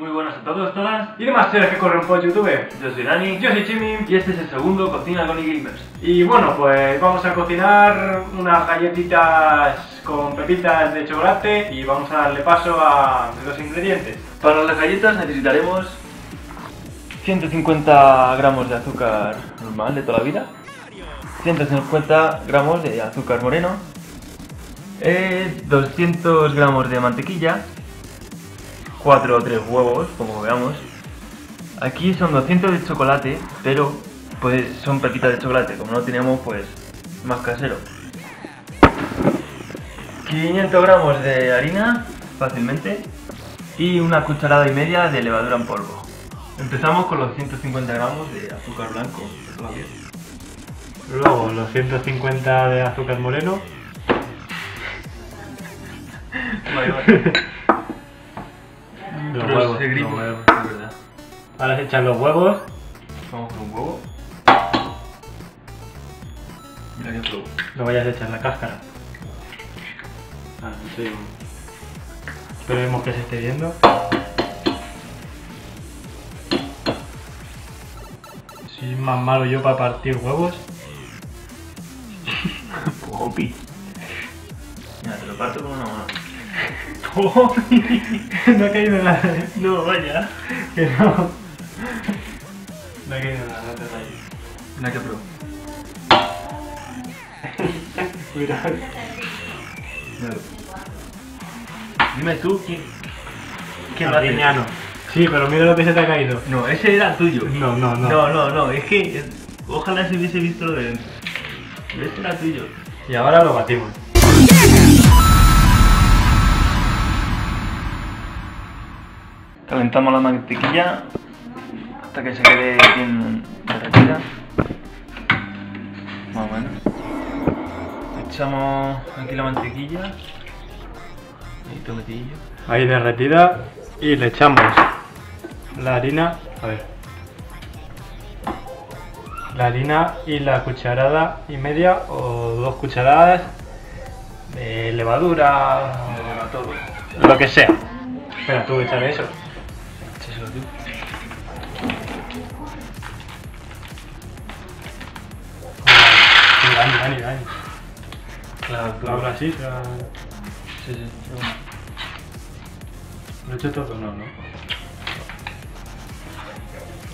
Muy buenas a todos, todas y demás seres que corren por YouTube. Yo soy Dani, yo soy Chimi y este es el segundo Cocina con iGamers. Y bueno, pues vamos a cocinar unas galletitas con pepitas de chocolate y vamos a darle paso a los ingredientes. Para las galletas necesitaremos 150 gramos de azúcar normal de toda la vida, 150 gramos de azúcar moreno, 200 gramos de mantequilla, 4 o 3 huevos, como veamos. Aquí son 200 de chocolate, pero pues son pepitas de chocolate, como no tenemos pues más casero. 500 gramos de harina, fácilmente, y una cucharada y media de levadura en polvo. Empezamos con los 150 gramos de azúcar blanco, luego los 150 de azúcar moreno. Vale. Los huevos, es verdad. Ahora se echan los huevos. Vamos con un huevo. Mira que flow. No vayas a echar la cáscara. Ah, sí. Esperemos que se esté viendo. Soy más malo yo para partir huevos. Popi. Mira, te lo parto con una mano. No ha caído nada. No, vaya. Que no. No ha caído nada, no te rayes. Mira que pro. Cuidado. Dime tú quién lo ha tenido. Sí, pero mira lo que se te ha caído. No, ese era tuyo. No. Es que ojalá se hubiese visto lo de él. Ese era tuyo. Y ahora lo batimos. Calentamos la mantequilla hasta que se quede bien derretida, más o menos. Echamos aquí la mantequilla, ahí tomatillo, ahí derretida, y le echamos la harina, a ver, la harina y la cucharada y media o 2 cucharadas de levadura, todo, lo que sea. Espera, tú échale eso. Dani. Claro, así. Claro. Sí. Lo he hecho todo, ¿no?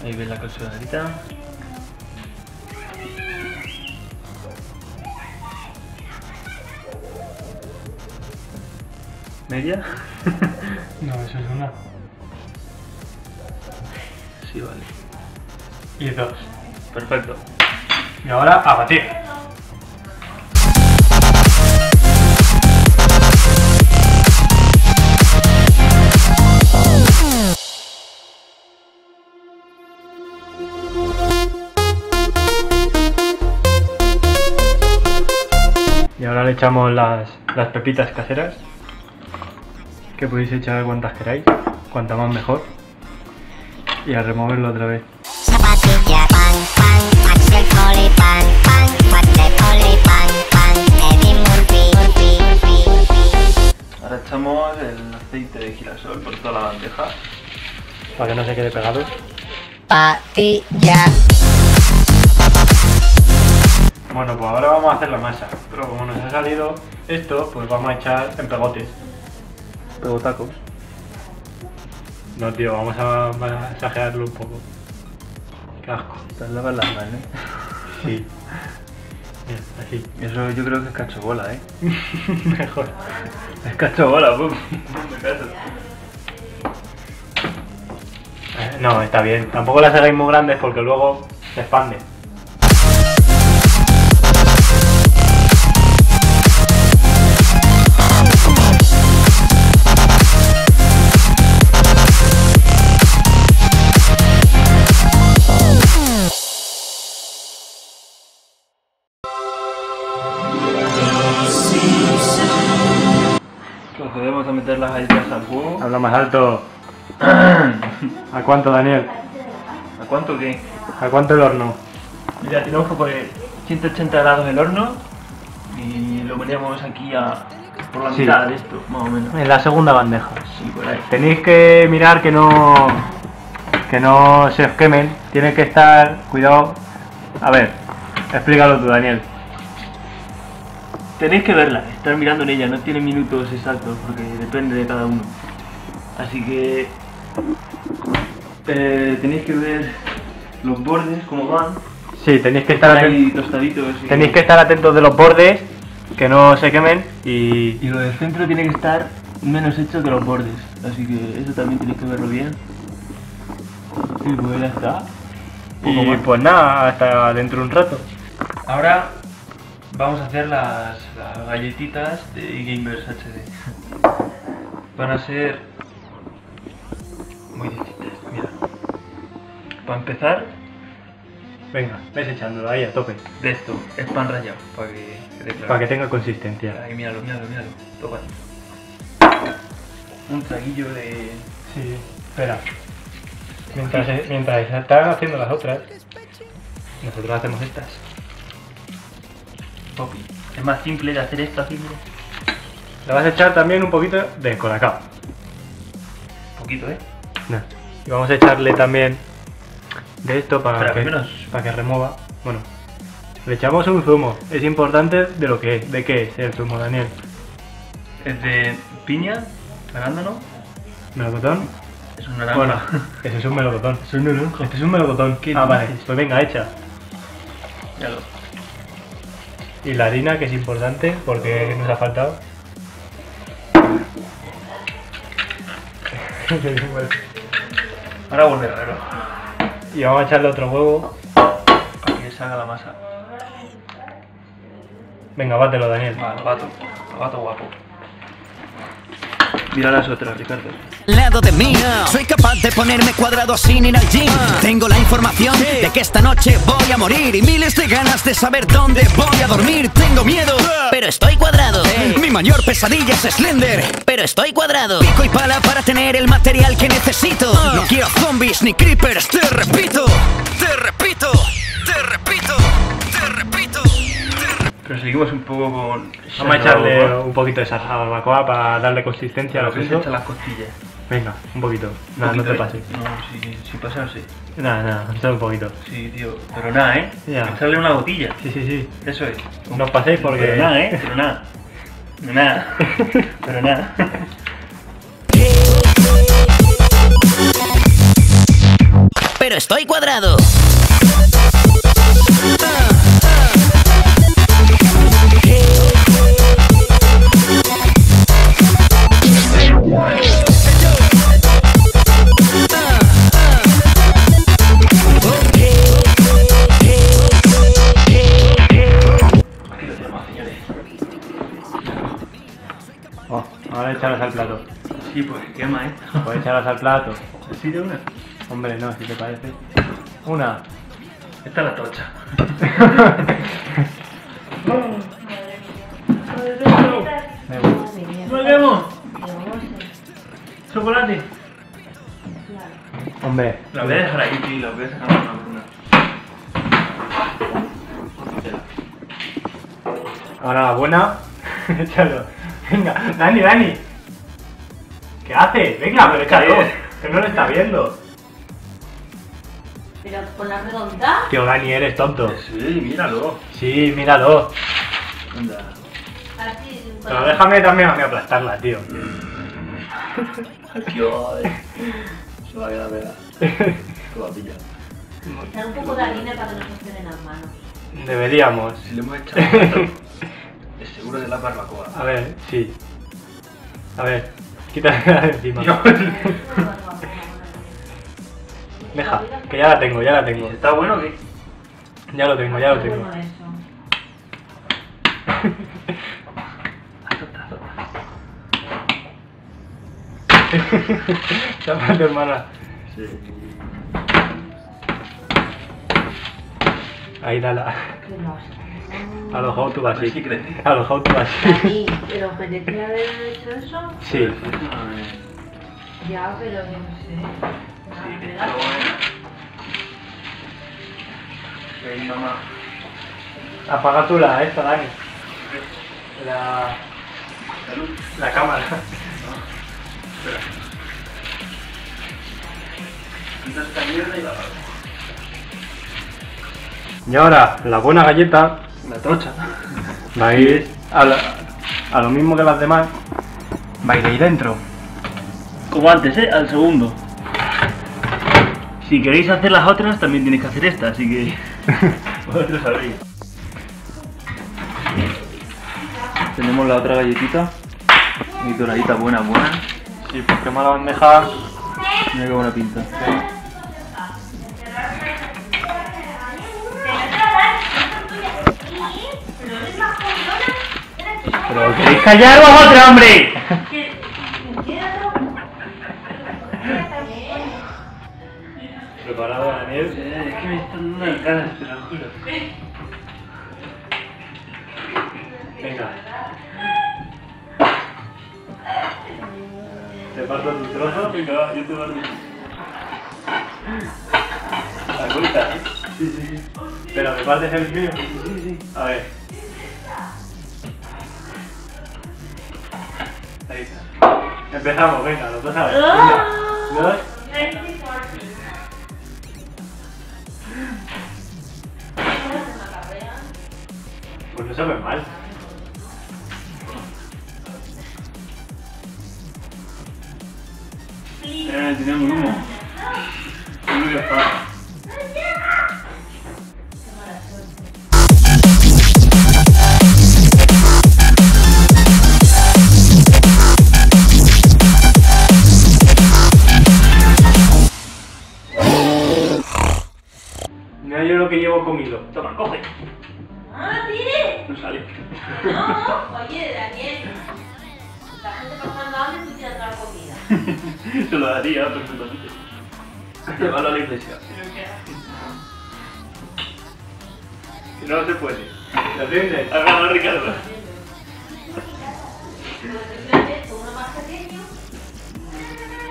Ahí ves la cosuradita. ¿Media? No, eso es una. Sí, vale. Y 2. Perfecto. Y ahora a batir. Y ahora le echamos las pepitas caseras, que podéis echar cuantas queráis, cuanta más mejor, y a removerlo otra vez. Ahora echamos el aceite de girasol por toda la bandeja, para que no se quede pegado. Patilla. Bueno, pues ahora vamos a hacer la masa, pero como nos ha salido esto, pues vamos a echar en pegotes. Pegotacos. No, tío, vamos a masajearlo un poco. Qué asco. Te lavas las manos, ¿eh? Sí. Bien, así. Eso yo creo que es cachobola, ¿eh? Mejor. Es cachobola, pum. No, está bien. Tampoco las hagáis muy grandes porque luego se expande. Procedemos a meter las galletas al fuego. Habla más alto. ¿A cuánto, Daniel? ¿A cuánto qué? ¿A cuánto el horno? Mira, tenemos que poner 180 grados el horno y lo ponemos aquí a Por la mitad de esto, más o menos. En la segunda bandeja. Sí, por ahí. Tenéis que mirar que no se os quemen. Tiene que estar, cuidado. A ver, explícalo tú, Daniel. Tenéis que verla, estar mirando en ella, no tiene minutos exactos porque depende de cada uno. Así que tenéis que ver los bordes, cómo van. Sí, tenéis que estar atentos. Tenéis que estar atentos de los bordes, que no se quemen. Y lo del centro tiene que estar menos hecho que los bordes. Así que eso también tenéis que verlo bien. Y pues ya está. Y pues nada, hasta dentro de un rato. Ahora vamos a hacer las galletitas de iGamers HD. Van a ser muy distintas, mira. Para empezar, venga, vais echándolo ahí a tope. De esto, es pan rallado, para que tenga consistencia. Ahí, míralo, míralo, míralo, toca. Un traguillo de... Sí, espera. Mientras están haciendo las otras, nosotros hacemos estas. Poppy. Es más simple de hacer esta, simple. Le vas a echar también un poquito de colacao. Un poquito, ¿eh? No. Y vamos a echarle también de esto para que remueva. Bueno, le echamos un zumo. Es importante de lo que es. ¿De qué es el zumo, Daniel? Es de piña, arándano, melocotón. Es un naranja. Bueno, ese es un melocotón. Es un naranjo. Este es un melocotón. ¿Qué dices? Vale. Pues venga, echa. Ya lo... Y la harina, que es importante, porque nos ha faltado. Ahora volverlo. Y vamos a echarle otro huevo para que salga la masa. Venga, bátelo, Daniel. Vale, lo bato guapo. Mira las otras, Ricardo. Lado de mí, soy capaz de ponerme cuadrado sin ir al gym. Tengo la información de que esta noche voy a morir y miles de ganas de saber dónde voy a dormir. Tengo miedo, pero estoy cuadrado. Mi mayor pesadilla es Slender, pero estoy cuadrado. Pico y pala para tener el material que necesito. No quiero zombies ni creepers, te repito, te repito, te repito, te repito. Pero seguimos un poco con... Vamos a echarle un poquito de salsa barbacoa para darle consistencia a lo que se echa las costillas. Venga, un poquito. Nada, no te pases. No, si pasas, sí. Nada, nada, echad un poquito. Sí, tío. Pero nada, ¿eh? Echarle una gotilla. Sí, sí, sí. Eso es. No os paséis porque... Pero nada, ¿eh? Pero nada. Nada. Pero nada. Pero estoy cuadrado. Ahora echarlas al plato. Sí, pues quema, ¿eh? Pues echarlas al plato. ¿Sí de una? Hombre, no, si te parece. Una. Esta es la tocha. ¡Volvemos! ¡Chocolate! Hombre. La voy a dejar ahí, tío, y la voy a sacar una. Ahora la buena. Échalo. Venga, Dani, Dani. ¿Qué haces? Venga, pero échalo, que no lo está viendo. Pero con la redonda. Tío, Dani, eres tonto. Sí, míralo. Sí, míralo. Anda. Así, pero déjame también a mí aplastarla, tío. Tío, se va a quedar pegada. Te va a pillar. Echar un poco de harina para que no funcionen las manos. Deberíamos. Si le hemos echado. Seguro de la barbacoa. A ver, sí. A ver, quítale la de encima. Deja, que ya la tengo, ya la tengo. ¿Está bueno o qué? Ya lo tengo, ya lo tengo. Chapa tu hermana. Sí. Ahí dala. A los how to así. A los how to así. ¿Pero que te tiene haber hecho eso? Sí. Ya, pero yo no sé. Sí, ven, mamá. Apaga tú la esta, Dani. La... La luz. La cámara. No. Espera. Quita esta mierda y la apago. Y ahora, la buena galleta. La trocha. Va a ir a lo mismo que las demás. Va a ir ahí dentro. Como antes, ¿eh? Al segundo. Si queréis hacer las otras, también tenéis que hacer esta, así que... vosotros sabréis. Tenemos la otra galletita. Y doradita buena, buena. Sí, pues quema la bandeja. Mira qué buena pinta. Sí. Pero queréis callar vosotros, hombre. Preparado la miel. Es que me están dando las ganas, te lo juro. Venga. Te parto tu trozo, venga, yo te doy. La cuenta, ¿eh? Sí, sí, sí. Pero me partes el mío. Sí, sí. A ver. Ahí está. Empezamos, venga, los dos a ver. Una, dos. Pues no sabe mal. Tenemos humo. Uno ya está. Mira yo lo que llevo comido. Toma, coge. ¡Ah, tire! No sale. No, oye, Daniel. La gente pasando hambre y tirando la comida. Se lo daría perfectamente. Llevarlo a la iglesia. Que no se puede. ¿Lo atiendes? Ha ganado Ricardo.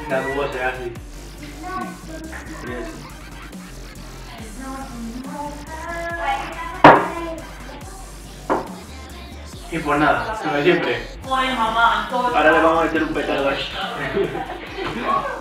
La duda será así. Y pues nada, como siempre. Ahora le vamos a meter un petardo a esto.